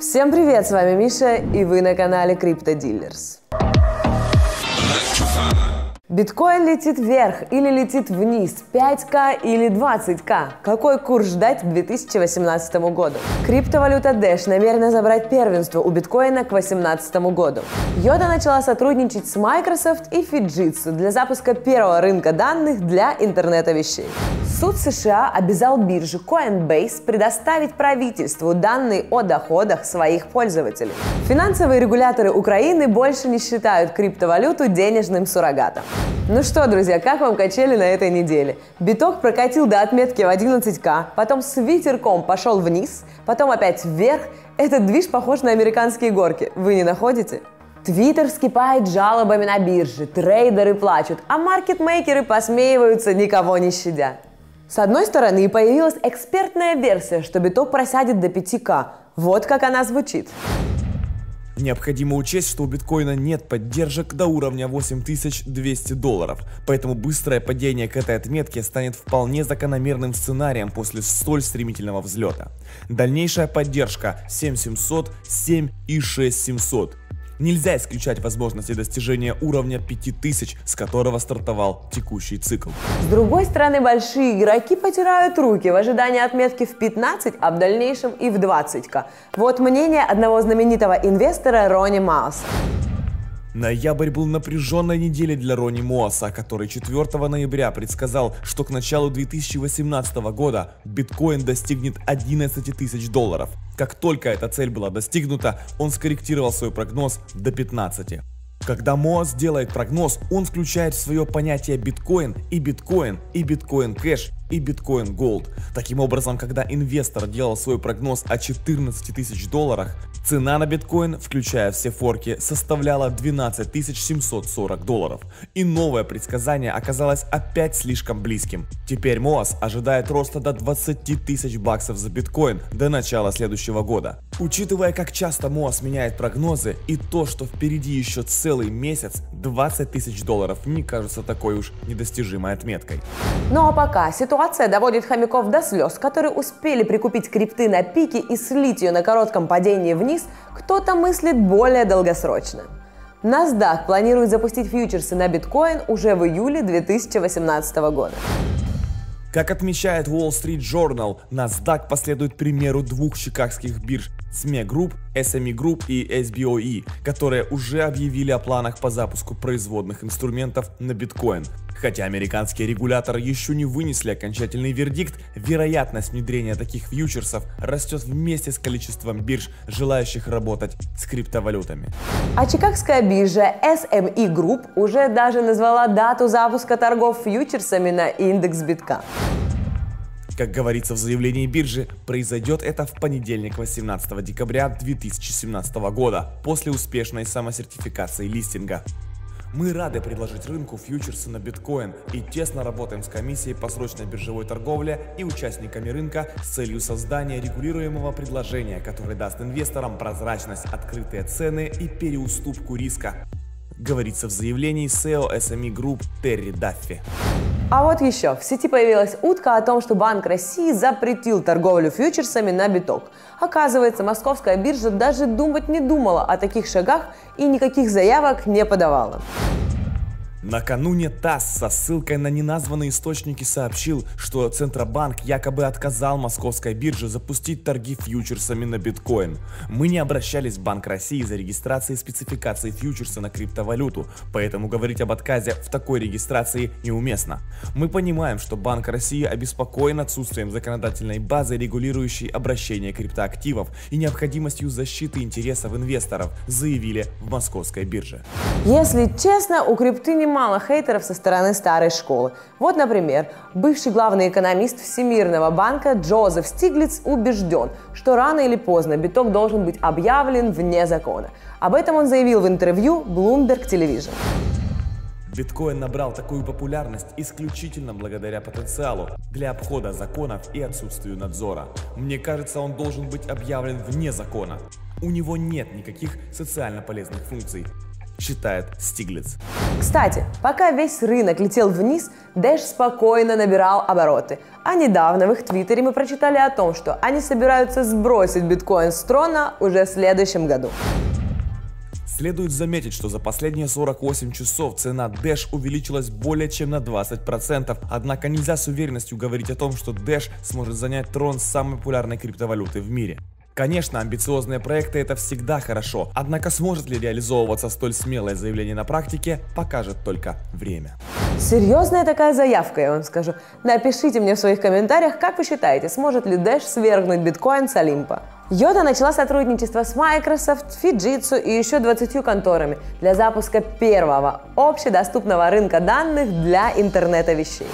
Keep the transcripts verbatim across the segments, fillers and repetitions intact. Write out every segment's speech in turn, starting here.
Всем привет, с вами Миша, и вы на канале Крипто Дилерс. Биткоин летит вверх или летит вниз, пять ка или двадцать ка? Какой курс ждать к две тысячи восемнадцатому году? Криптовалюта Dash намерена забрать первенство у биткоина к две тысячи восемнадцатому году. Йода начала сотрудничать с Microsoft и Fujitsu для запуска первого рынка данных для интернета вещей. Суд США обязал биржу Coinbase предоставить правительству данные о доходах своих пользователей. Финансовые регуляторы Украины больше не считают криптовалюту денежным суррогатом. Ну что, друзья, как вам качели на этой неделе? Биток прокатил до отметки в одиннадцать ка, потом с ветерком пошел вниз, потом опять вверх. Этот движ похож на американские горки, вы не находите? Твиттер вскипает жалобами на бирже, трейдеры плачут, а маркетмейкеры посмеиваются, никого не щадя. С одной стороны, появилась экспертная версия, что биток просядет до пяти ка. Вот как она звучит. Необходимо учесть, что у биткоина нет поддержек до уровня восемь тысяч двести долларов, поэтому быстрое падение к этой отметке станет вполне закономерным сценарием после столь стремительного взлета. Дальнейшая поддержка семь тысяч семьсот, семь и шесть тысяч семьсот. Нельзя исключать возможности достижения уровня пяти тысяч, с которого стартовал текущий цикл. С другой стороны, большие игроки потирают руки в ожидании отметки в пятнадцать, а в дальнейшем и в двадцать ка. Вот мнение одного знаменитого инвестора Ронни Моаса. Ноябрь был напряженной неделей для Ронни Моаса, который четвёртого ноября предсказал, что к началу две тысячи восемнадцатого года биткоин достигнет одиннадцати тысяч долларов. Как только эта цель была достигнута, он скорректировал свой прогноз до пятнадцати. Когда Моас делает прогноз, он включает в свое понятие биткоин и биткоин, и биткоин кэш, и биткоин голд. Таким образом, когда инвестор делал свой прогноз о четырнадцати тысячах долларах, цена на биткоин, включая все форки, составляла двенадцать тысяч семьсот сорок долларов. И новое предсказание оказалось опять слишком близким. Теперь Моас ожидает роста до двадцати тысяч баксов за биткоин до начала следующего года. Учитывая, как часто Моас меняет прогнозы и то, что впереди еще целый месяц, двадцать тысяч долларов не кажется такой уж недостижимой отметкой. Ну а пока ситуация доводит хомяков до слез, которые успели прикупить крипты на пике и слить ее на коротком падении вниз, кто-то мыслит более долгосрочно. NASDAQ планирует запустить фьючерсы на биткоин уже в июле две тысячи восемнадцатого года. Как отмечает Wall Street Journal, NASDAQ последует примеру двух чикагских бирж си эм и Group, эс эм и Group и си би о и, которые уже объявили о планах по запуску производных инструментов на биткоин. Хотя американские регуляторы еще не вынесли окончательный вердикт, вероятность внедрения таких фьючерсов растет вместе с количеством бирж, желающих работать с криптовалютами. А чикагская биржа эс эм и Group уже даже назвала дату запуска торгов фьючерсами на индекс битка. Как говорится в заявлении биржи, произойдет это в понедельник, восемнадцатого декабря две тысячи семнадцатого года, после успешной самосертификации листинга. Мы рады предложить рынку фьючерсы на биткоин и тесно работаем с комиссией по срочной биржевой торговле и участниками рынка с целью создания регулируемого предложения, которое даст инвесторам прозрачность, открытые цены и переуступку риска, говорится в заявлении си и о эс эм и Group Терри Даффи. А вот еще, в сети появилась утка о том, что Банк России запретил торговлю фьючерсами на биток. Оказывается, Московская биржа даже думать не думала о таких шагах и никаких заявок не подавала. Накануне ТАСС со ссылкой на неназванные источники сообщил, что Центробанк якобы отказал Московской бирже запустить торги фьючерсами на биткоин. Мы не обращались в Банк России за регистрацией спецификации фьючерса на криптовалюту, поэтому говорить об отказе в такой регистрации неуместно. Мы понимаем, что Банк России обеспокоен отсутствием законодательной базы, регулирующей обращение криптоактивов и необходимостью защиты интересов инвесторов, заявили в Московской бирже. Если честно, у крипты не мало хейтеров со стороны старой школы. Вот, например, бывший главный экономист Всемирного банка Джозеф Стиглиц убежден, что рано или поздно биток должен быть объявлен вне закона. Об этом он заявил в интервью Bloomberg Television. Биткоин набрал такую популярность исключительно благодаря потенциалу для обхода законов и отсутствию надзора. Мне кажется, он должен быть объявлен вне закона. У него нет никаких социально полезных функций. считает Стиглиц. Кстати, пока весь рынок летел вниз, Dash спокойно набирал обороты. А недавно в их твиттере мы прочитали о том, что они собираются сбросить биткоин с трона уже в следующем году. Следует заметить, что за последние сорок восемь часов цена Dash увеличилась более чем на двадцать процентов, однако нельзя с уверенностью говорить о том, что Dash сможет занять трон самой популярной криптовалюты в мире. Конечно, амбициозные проекты — это всегда хорошо, однако сможет ли реализовываться столь смелое заявление на практике, покажет только время. Серьезная такая заявка, я вам скажу. Напишите мне в своих комментариях, как вы считаете, сможет ли Dash свергнуть биткоин с Олимпа. Йода начала сотрудничество с Microsoft, Fujitsu и еще двадцатью конторами для запуска первого общедоступного рынка данных для интернета вещей.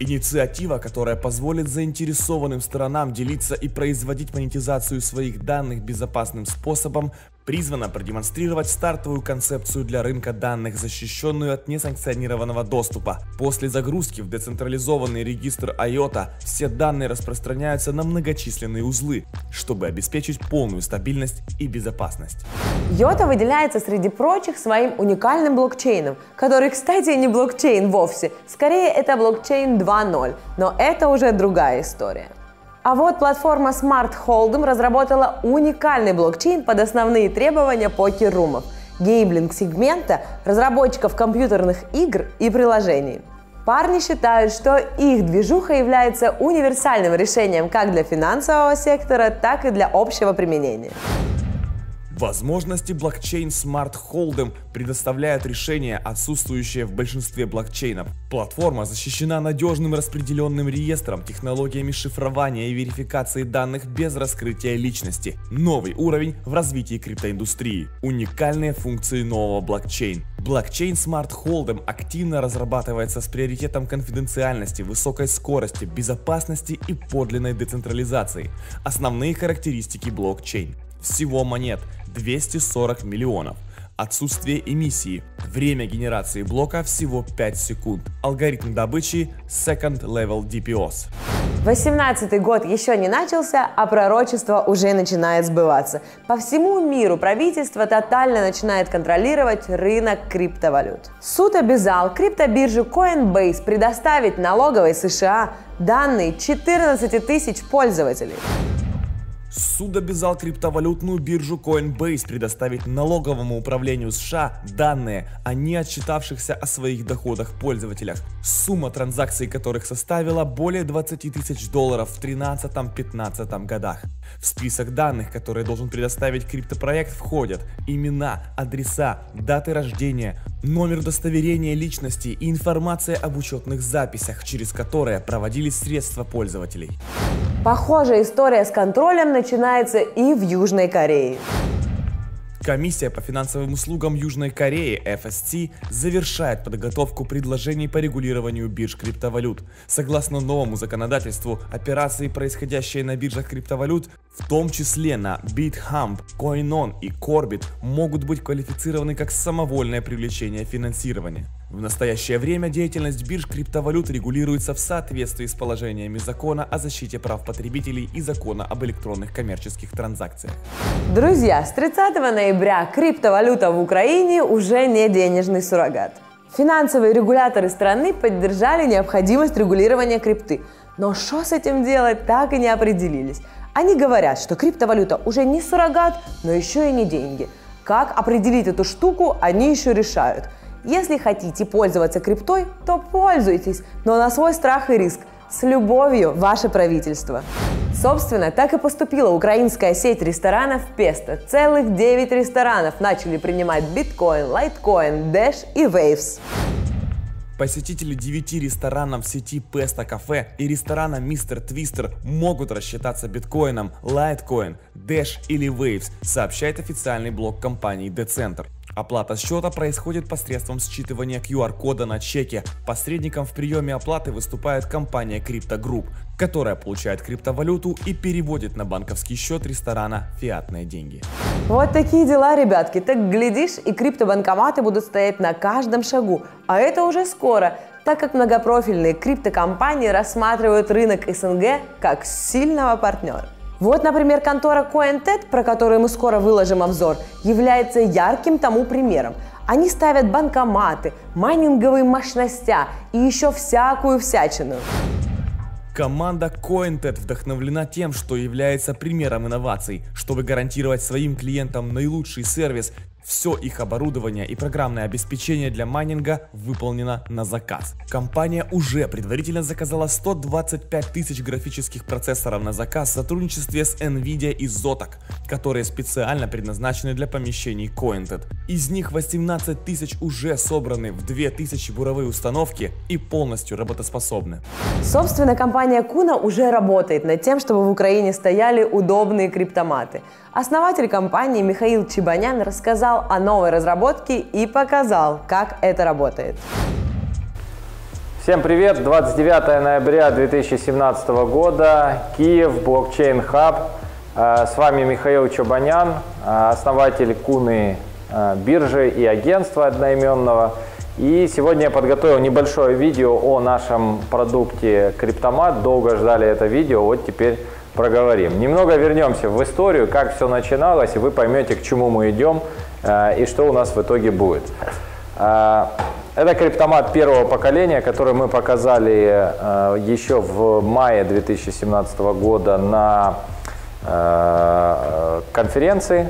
Инициатива, которая позволит заинтересованным сторонам делиться и производить монетизацию своих данных безопасным способом, призвана продемонстрировать стартовую концепцию для рынка данных, защищенную от несанкционированного доступа. После загрузки в децентрализованный регистр айота все данные распространяются на многочисленные узлы, чтобы обеспечить полную стабильность и безопасность. айота выделяется среди прочих своим уникальным блокчейном, который, кстати, не блокчейн вовсе, скорее это блокчейн два ноль, но это уже другая история. А вот платформа Smart Hold'em разработала уникальный блокчейн под основные требования покер-румов, геймблинг-сегмента, разработчиков компьютерных игр и приложений. Парни считают, что их движуха является универсальным решением как для финансового сектора, так и для общего применения. Возможности блокчейн Smart Hold'em предоставляют решения, отсутствующие в большинстве блокчейнов. Платформа защищена надежным распределенным реестром, технологиями шифрования и верификации данных без раскрытия личности. Новый уровень в развитии криптоиндустрии. Уникальные функции нового блокчейн. Блокчейн Smart Hold'em активно разрабатывается с приоритетом конфиденциальности, высокой скорости, безопасности и подлинной децентрализации. Основные характеристики блокчейн. Всего монет двести сорок миллионов, отсутствие эмиссии, время генерации блока всего пять секунд, алгоритм добычи Second Level ди пи оу эс. восемнадцатый год еще не начался, а пророчество уже начинает сбываться. По всему миру правительство тотально начинает контролировать рынок криптовалют. Суд обязал криптобиржу Coinbase предоставить налоговой США данные четырнадцати тысяч пользователей. Суд обязал криптовалютную биржу Coinbase предоставить налоговому управлению США данные о не отчитавшихся о своих доходах пользователях, сумма транзакций которых составила более двадцати тысяч долларов в две тысячи тринадцатом — две тысячи пятнадцатом годах. В список данных, которые должен предоставить криптопроект, входят имена, адреса, даты рождения, номер удостоверения личности и информация об учетных записях, через которые проводились средства пользователей. Похожая история с контролем начинается и в Южной Корее. Комиссия по финансовым услугам Южной Кореи эф эс си завершает подготовку предложений по регулированию бирж криптовалют. Согласно новому законодательству, операции, происходящие на биржах криптовалют, в том числе на BitHump, CoinOn и Corbit, могут быть квалифицированы как самовольное привлечение финансирования. В настоящее время деятельность бирж криптовалют регулируется в соответствии с положениями закона о защите прав потребителей и закона об электронных коммерческих транзакциях. Друзья, с тридцатого ноября криптовалюта в Украине уже не денежный суррогат. Финансовые регуляторы страны поддержали необходимость регулирования крипты, но что с этим делать, так и не определились. Они говорят, что криптовалюта уже не суррогат, но еще и не деньги. Как определить эту штуку, они еще решают. Если хотите пользоваться криптой, то пользуйтесь, но на свой страх и риск. С любовью, ваше правительство. Собственно, так и поступила украинская сеть ресторанов Песто. Целых девять ресторанов начали принимать биткоин, лайткоин, дэш и вейвс. Посетители девяти ресторанов сети Песто Кафе и ресторана Мистер Твистер могут рассчитаться биткоином, лайткоин, дэш или вейвс, сообщает официальный блог компании Децентр. Оплата счета происходит посредством считывания ку ар кода на чеке. Посредником в приеме оплаты выступает компания Crypto Group, которая получает криптовалюту и переводит на банковский счет ресторана фиатные деньги. Вот такие дела, ребятки. Так глядишь, и криптобанкоматы будут стоять на каждом шагу. А это уже скоро, так как многопрофильные криптокомпании рассматривают рынок СНГ как сильного партнера. Вот, например, контора Cointed, про которую мы скоро выложим обзор, является ярким тому примером. Они ставят банкоматы, майнинговые мощности и еще всякую всячину. Команда Cointed вдохновлена тем, что является примером инноваций. Чтобы гарантировать своим клиентам наилучший сервис, все их оборудование и программное обеспечение для майнинга выполнено на заказ. Компания уже предварительно заказала сто двадцать пять тысяч графических процессоров на заказ в сотрудничестве с Nvidia и Zotac, которые специально предназначены для помещений Cointed. Из них восемнадцать тысяч уже собраны в две тысячи буровые установки и полностью работоспособны. Собственно, компания Kuna уже работает над тем, чтобы в Украине стояли удобные криптоматы. Основатель компании Михаил Чебанян рассказал о новой разработке и показал, как это работает. Всем привет! двадцать девятое ноября две тысячи семнадцатого года, Киев, блокчейн хаб. С вами Михаил Чебанян, основатель Куны биржи и агентства одноименного. И сегодня я подготовил небольшое видео о нашем продукте Криптомат. Долго ждали это видео, вот теперь проговорим. Немного вернемся в историю, как все начиналось, и вы поймете, к чему мы идем и что у нас в итоге будет. Это криптомат первого поколения, который мы показали еще в мае две тысячи семнадцатого года на конференции.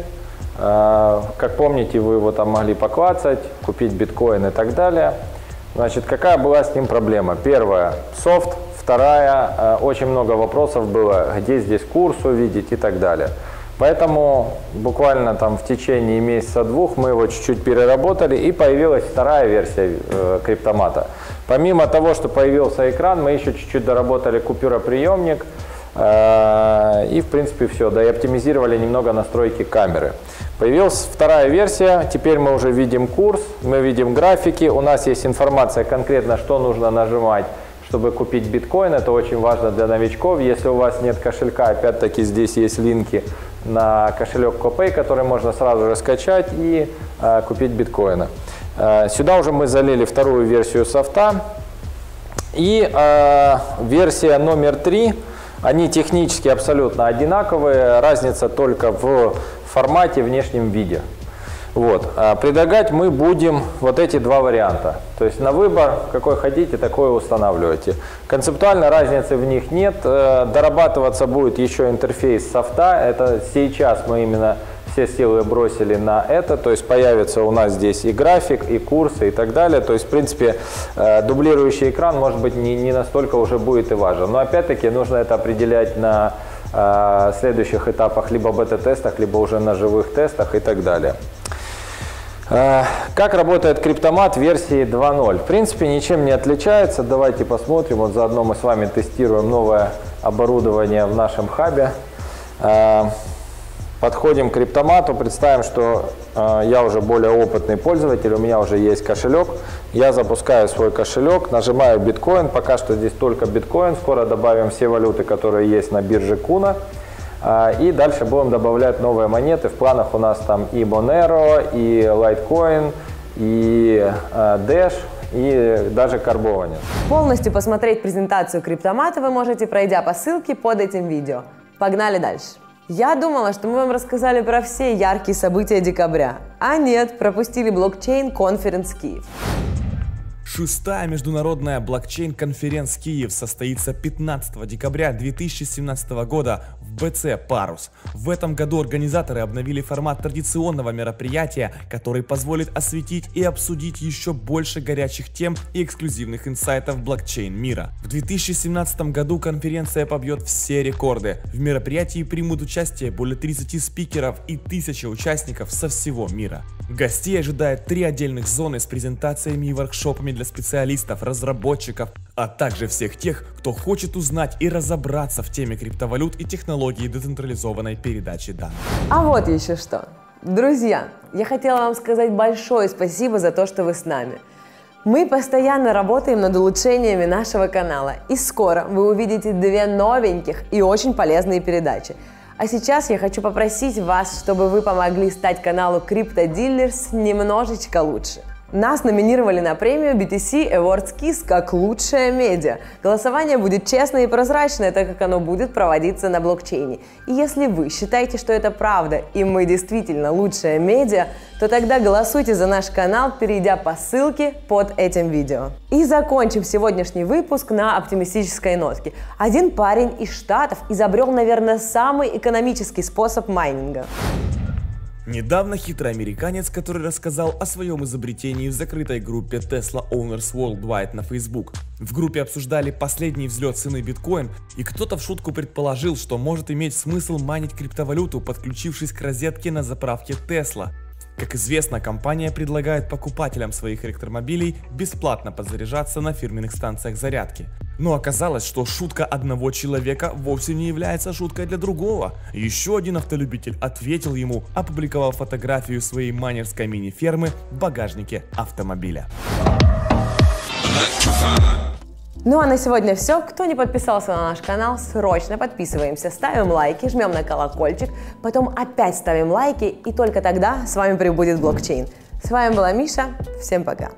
Как помните, вы его там могли поклацать, купить биткоин и так далее. Значит, какая была с ним проблема? Первая – софт. Вторая – очень много вопросов было, где здесь курс увидеть и так далее. Поэтому буквально там в течение месяца-двух мы его чуть-чуть переработали, и появилась вторая версия э, криптомата. Помимо того, что появился экран, мы еще чуть-чуть доработали купюроприемник, э, и в принципе все, да и оптимизировали немного настройки камеры. Появилась вторая версия, теперь мы уже видим курс, мы видим графики, у нас есть информация конкретно, что нужно нажимать, чтобы купить биткоин. Это очень важно для новичков. Если у вас нет кошелька, опять-таки здесь есть линки на кошелек Копей, который можно сразу же скачать и э, купить биткоина. Э, сюда уже мы залили вторую версию софта. И э, версия номер три. Они технически абсолютно одинаковые. Разница только в формате, внешнем виде. Вот. Предлагать мы будем вот эти два варианта. То есть на выбор, какой хотите, такой устанавливаете. Концептуально разницы в них нет. Дорабатываться будет еще интерфейс софта. Это сейчас мы именно все силы бросили на это. То есть появится у нас здесь и график, и курсы, и так далее. То есть, в принципе, дублирующий экран, может быть, не, не настолько уже будет и важен. Но опять-таки нужно это определять на следующих этапах либо бета-тестах, либо уже на живых тестах и так далее. Как работает криптомат версии два ноль? В принципе, ничем не отличается. Давайте посмотрим. Вот заодно мы с вами тестируем новое оборудование в нашем хабе. Подходим к криптомату. Представим, что я уже более опытный пользователь. У меня уже есть кошелек. Я запускаю свой кошелек, нажимаю биткоин. Пока что здесь только биткоин. Скоро добавим все валюты, которые есть на бирже Kuna. И дальше будем добавлять новые монеты. В планах у нас там и Monero, и Litecoin, и Dash, и даже карбованец. Полностью посмотреть презентацию криптомата вы можете, пройдя по ссылке под этим видео. Погнали дальше. Я думала, что мы вам рассказали про все яркие события декабря. А нет, пропустили Blockchain Conference Kiev. Шестая международная блокчейн-конференция Киев состоится пятнадцатого декабря две тысячи семнадцатого года в БЦ «Парус». В этом году организаторы обновили формат традиционного мероприятия, который позволит осветить и обсудить еще больше горячих тем и эксклюзивных инсайтов блокчейн-мира. В две тысячи семнадцатом году конференция побьет все рекорды. В мероприятии примут участие более тридцати спикеров и тысячи участников со всего мира. Гостей ожидает три отдельных зоны с презентациями и воркшопами для специалистов, разработчиков, а также всех тех, кто хочет узнать и разобраться в теме криптовалют и технологии децентрализованной передачи данных. А вот еще что. Друзья, я хотела вам сказать большое спасибо за то, что вы с нами. Мы постоянно работаем над улучшениями нашего канала, и скоро вы увидите две новеньких и очень полезные передачи. А сейчас я хочу попросить вас, чтобы вы помогли стать каналу «Крипто Дилерс» немножечко лучше. Нас номинировали на премию би ти си Awards Kiss как лучшая медиа. Голосование будет честное и прозрачное, так как оно будет проводиться на блокчейне. И если вы считаете, что это правда, и мы действительно лучшая медиа, то тогда голосуйте за наш канал, перейдя по ссылке под этим видео. И закончим сегодняшний выпуск на оптимистической нотке. Один парень из Штатов изобрел, наверное, самый экономический способ майнинга. Недавно хитрый американец, который рассказал о своем изобретении в закрытой группе Tesla Owners Worldwide на Facebook. В группе обсуждали последний взлет цены биткоин, и кто-то в шутку предположил, что может иметь смысл майнить криптовалюту, подключившись к розетке на заправке Tesla. Как известно, компания предлагает покупателям своих электромобилей бесплатно подзаряжаться на фирменных станциях зарядки. Но оказалось, что шутка одного человека вовсе не является шуткой для другого. Еще один автолюбитель ответил ему, опубликовав фотографию своей майнерской мини-фермы в багажнике автомобиля. Ну а на сегодня все. Кто не подписался на наш канал, срочно подписываемся, ставим лайки, жмем на колокольчик, потом опять ставим лайки, и только тогда с вами прибудет блокчейн. С вами была Миша, всем пока!